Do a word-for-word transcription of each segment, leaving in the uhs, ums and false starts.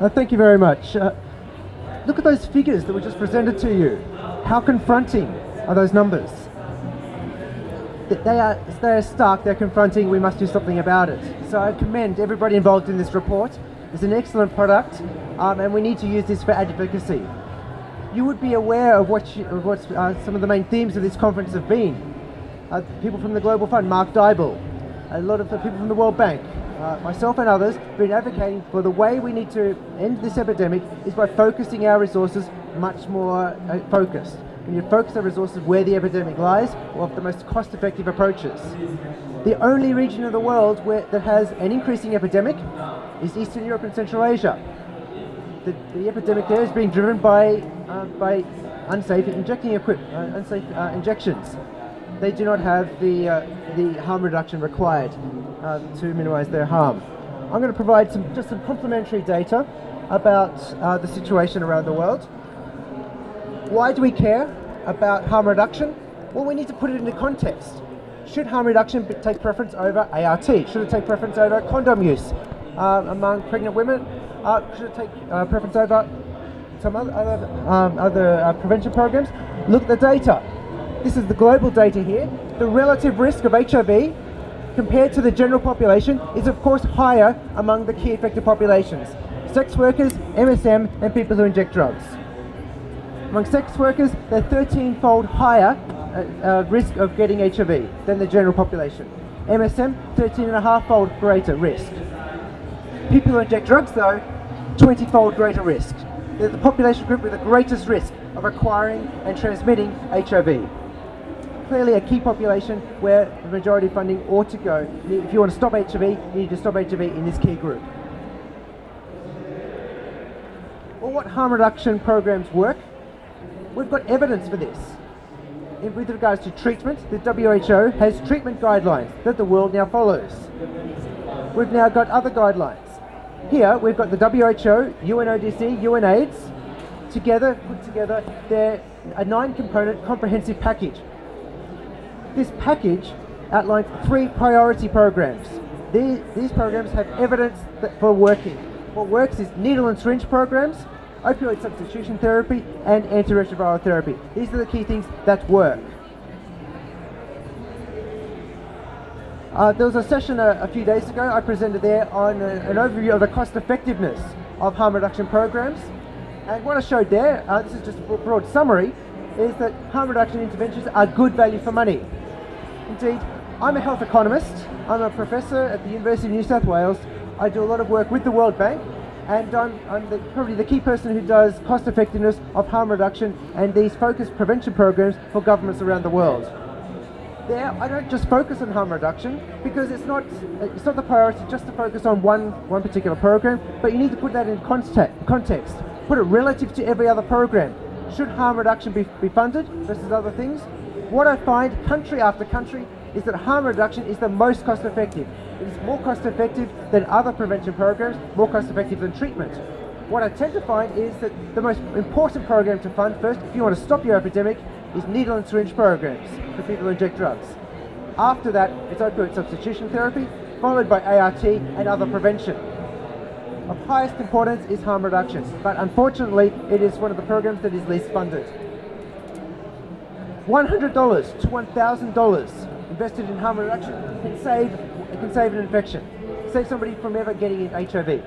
Uh, thank you very much. Uh, look at those figures that were just presented to you. How confronting are those numbers? They are, they are stark, they're confronting, we must do something about it. So I commend everybody involved in this report. It's an excellent product, um, and we need to use this for advocacy. You would be aware of what you, of what's, uh, some of the main themes of this conference have been. Uh, people from the Global Fund, Mark Dybul, a lot of the people from the World Bank, uh, myself and others, have been advocating for the way we need to end this epidemic is by focusing our resources much more uh, focused. We need to focus our resources where the epidemic lies, or of the most cost-effective approaches. The only region of the world where, that has an increasing epidemic is Eastern Europe and Central Asia. The, the epidemic there is being driven by, uh, by unsafe, injecting equip, uh, unsafe uh, injections. They do not have the, uh, the harm reduction required uh, to minimize their harm. I'm going to provide some, just some complementary data about uh, the situation around the world. Why do we care about harm reduction? Well, we need to put it into context. Should harm reduction take preference over A R T? Should it take preference over condom use uh, among pregnant women? Uh, should it take uh, preference over some other, other, um, other uh, prevention programs? Look at the data. This is the global data here. The relative risk of H I V compared to the general population is of course higher among the key affected populations. Sex workers, M S M, and people who inject drugs. Among sex workers, they're thirteen-fold higher uh, uh, risk of getting H I V than the general population. M S M, thirteen and a half fold greater risk. People who inject drugs though, twenty-fold greater risk. They're the population group with the greatest risk of acquiring and transmitting H I V. Clearly a key population where the majority of funding ought to go. If you want to stop H I V, you need to stop H I V in this key group. Well, what harm reduction programs work? We've got evidence for this. In, with regards to treatment, the W H O has treatment guidelines that the world now follows. We've now got other guidelines. Here we've got the W H O, U N O D C, UNAIDS, together, put together, they're a nine-component comprehensive package. This package outlines three priority programs. These, these programs have evidence that for working. What works is needle and syringe programs, opioid substitution therapy, and antiretroviral therapy. These are the key things that work. Uh, there was a session a, a few days ago I presented there on a, an overview of the cost effectiveness of harm reduction programs. And what I showed there, uh, this is just a broad summary, is that harm reduction interventions are good value for money. Indeed, I'm a health economist. I'm a professor at the University of New South Wales. I do a lot of work with the World Bank. And I'm, I'm the, probably the key person who does cost effectiveness of harm reduction and these focused prevention programs for governments around the world. There, I don't just focus on harm reduction because it's not, it's not the priority just to focus on one, one particular program, but you need to put that in context, context. Put it relative to every other program. Should harm reduction be, be funded versus other things? What I find country after country is that harm reduction is the most cost effective. It is more cost effective than other prevention programs, more cost effective than treatment. What I tend to find is that the most important program to fund first, if you want to stop your epidemic, is needle and syringe programs for people who inject drugs. After that, it's opioid substitution therapy, followed by A R T and other prevention. Of highest importance is harm reduction, but unfortunately, it is one of the programs that is least funded. one hundred dollars to one thousand dollars. Invested in harm reduction can save it can save an infection, save somebody from ever getting H I V.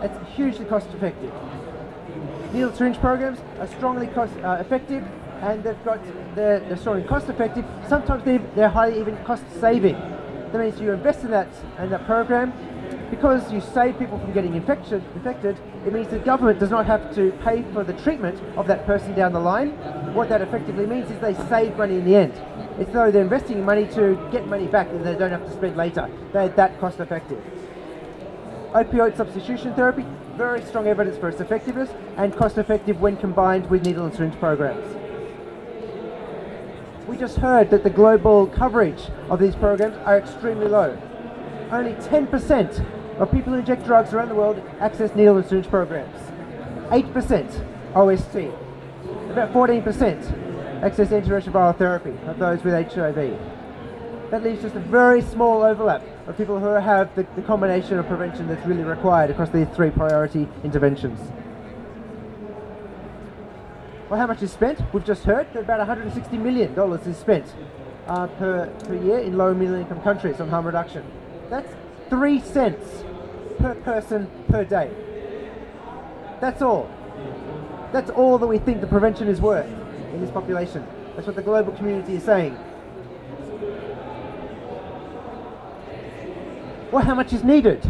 It's hugely cost effective. Needle syringe programs are strongly cost uh, effective, and they've got they're, they're strongly cost effective. Sometimes they're, they're highly even cost saving. That means you invest in that in that program because you save people from getting infection infected. It means the government does not have to pay for the treatment of that person down the line. What that effectively means is they save money in the end. It's though they're investing money to get money back that they don't have to spend later. They're that cost effective. Opioid substitution therapy, very strong evidence for its effectiveness and cost effective when combined with needle and syringe programs. We just heard that the global coverage of these programs are extremely low. Only ten percent of people who inject drugs around the world access needle and syringe programs. eight percent O S T. About fourteen percent access antiretroviral therapy of those with H I V. that leaves just a very small overlap of people who have the, the combination of prevention that's really required across these three priority interventions. Well, how much is spent? We've just heard that about one hundred sixty million dollars is spent uh, per, per year in low and middle income countries on harm reduction. That's three cents per person per day. That's all. That's all that we think the prevention is worth in this population. That's what the global community is saying. Well, how much is needed?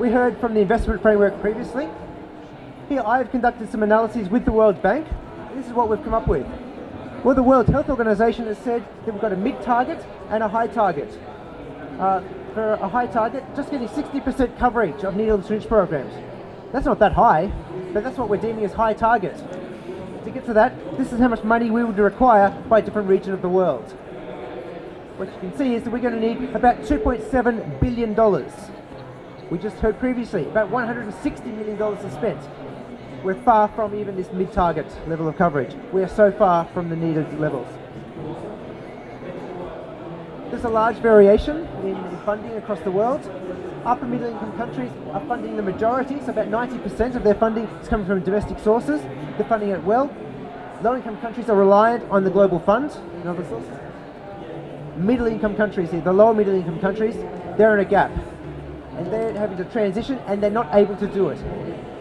We heard from the investment framework previously. Here I've conducted some analyses with the World Bank. This is what we've come up with. Well, the World Health Organization has said that we've got a mid-target and a high target. Uh, for a high target, just getting sixty percent coverage of needle and syringe programs. That's not that high, but that's what we're deeming as high target. To get to that, this is how much money we would require by a different region of the world. What you can see is that we're going to need about two point seven billion dollars. We just heard previously about one hundred sixty million dollars is spent. We're far from even this mid-target level of coverage. We are so far from the needed levels. There's a large variation in funding across the world. Upper middle income countries are funding the majority, so about ninety percent of their funding is coming from domestic sources. They're funding it well. Low income countries are reliant on the Global Fund and other sources. Middle income countries, the lower middle income countries, they're in a gap and they're having to transition and they're not able to do it.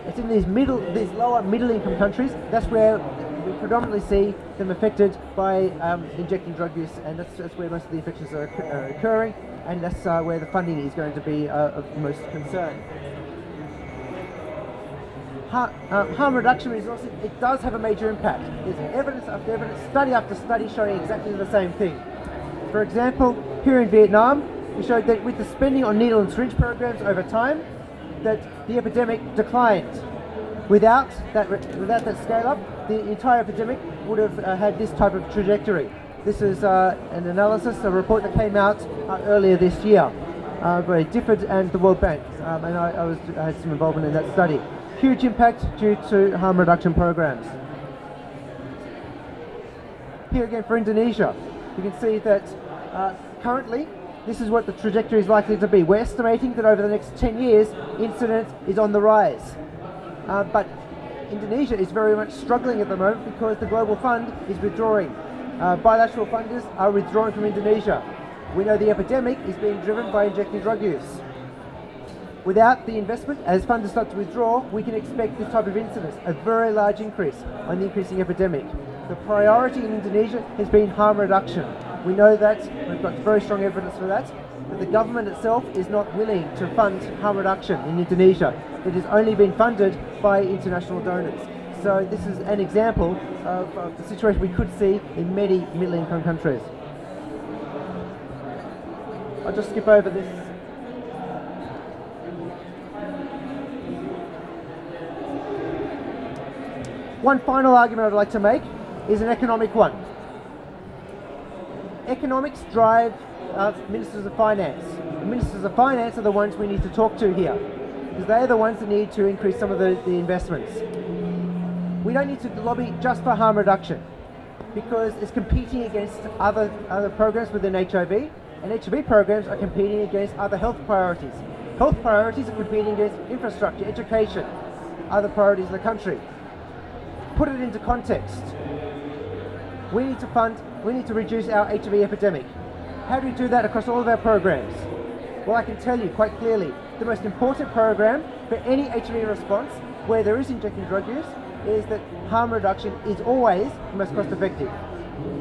It's in these middle, these lower middle income countries, that's where we predominantly see them affected by um, injecting drug use, and that's, that's where most of the infections are, are occurring, and that's uh, where the funding is going to be uh, of most concern. Harm, um, harm reduction resources, it does have a major impact. There's evidence after evidence, study after study showing exactly the same thing. For example, here in Vietnam, we showed that with the spending on needle and syringe programs over time, that the epidemic declined. Without that, without that scale-up, the entire epidemic would have uh, had this type of trajectory. This is uh, an analysis, a report that came out uh, earlier this year uh, by D F I D and the World Bank, um, and I, I, was, I had some involvement in that study. Huge impact due to harm reduction programs. Here again for Indonesia. You can see that uh, currently this is what the trajectory is likely to be. We're estimating that over the next ten years incidence is on the rise, uh, but Indonesia is very much struggling at the moment because the Global Fund is withdrawing. Uh, bilateral funders are withdrawing from Indonesia. We know the epidemic is being driven by injecting drug use. Without the investment, as funders start to withdraw, we can expect this type of incidence, a very large increase on the increasing epidemic. The priority in Indonesia has been harm reduction. We know that, we've got very strong evidence for that, but the government itself is not willing to fund harm reduction in Indonesia. It has only been funded by international donors. So this is an example of, of the situation we could see in many middle-income countries. I'll just skip over this. One final argument I'd like to make is an economic one. Economics drive uh, ministers of finance. The ministers of finance are the ones we need to talk to here, because they are the ones that need to increase some of the, the investments. We don't need to lobby just for harm reduction, because it's competing against other, other programs within H I V, and H I V programs are competing against other health priorities. Health priorities are competing against infrastructure, education, other priorities in the country. Put it into context. We need to fund, we need to reduce our H I V epidemic. How do we do that across all of our programs? Well, I can tell you quite clearly, the most important program for any H I V response where there is injecting drug use is that harm reduction is always the most cost effective.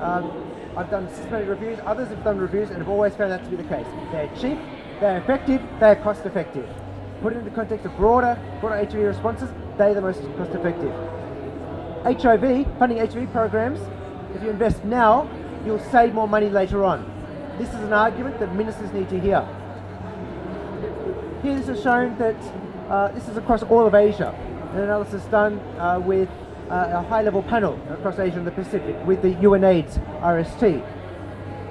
Um, I've done systematic reviews, others have done reviews and have always found that to be the case. They're cheap, they're effective, they're cost effective. Put it into context of broader, broader H I V responses, they're the most cost effective. H I V, funding H I V programs, if you invest now, you'll save more money later on. This is an argument that ministers need to hear. Here this is shown that uh, this is across all of Asia. An analysis done uh, with uh, a high-level panel across Asia and the Pacific with the UNAIDS R S T.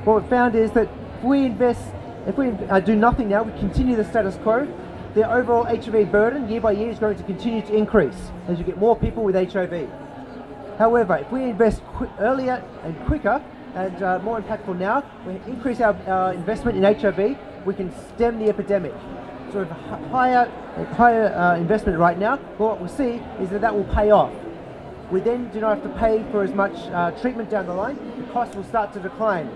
What we found is that if we invest, if we uh, do nothing now, we continue the status quo, the overall H I V burden year by year is going to continue to increase as you get more people with H I V. However, if we invest qu earlier and quicker and uh, more impactful now. We increase our, our investment in H I V, we can stem the epidemic. So with higher, higher uh, investment right now, what we'll see is that that will pay off. We then do not have to pay for as much uh, treatment down the line, the cost will start to decline.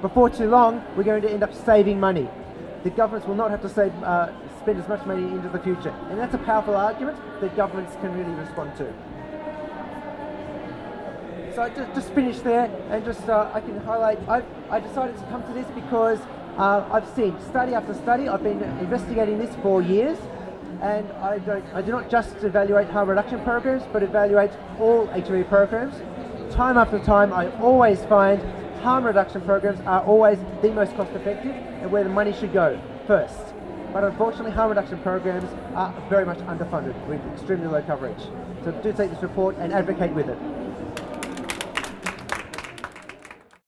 Before too long, we're going to end up saving money. The governments will not have to save, uh, spend as much money into the future. And that's a powerful argument that governments can really respond to. So I just, just finished there, and just uh, I can highlight, I, I decided to come to this because uh, I've seen study after study, I've been investigating this for years, and I, don't, I do not just evaluate harm reduction programs, but evaluate all H I V programs. Time after time, I always find harm reduction programs are always the most cost effective and where the money should go first. But unfortunately, harm reduction programs are very much underfunded with extremely low coverage. So do take this report and advocate with it.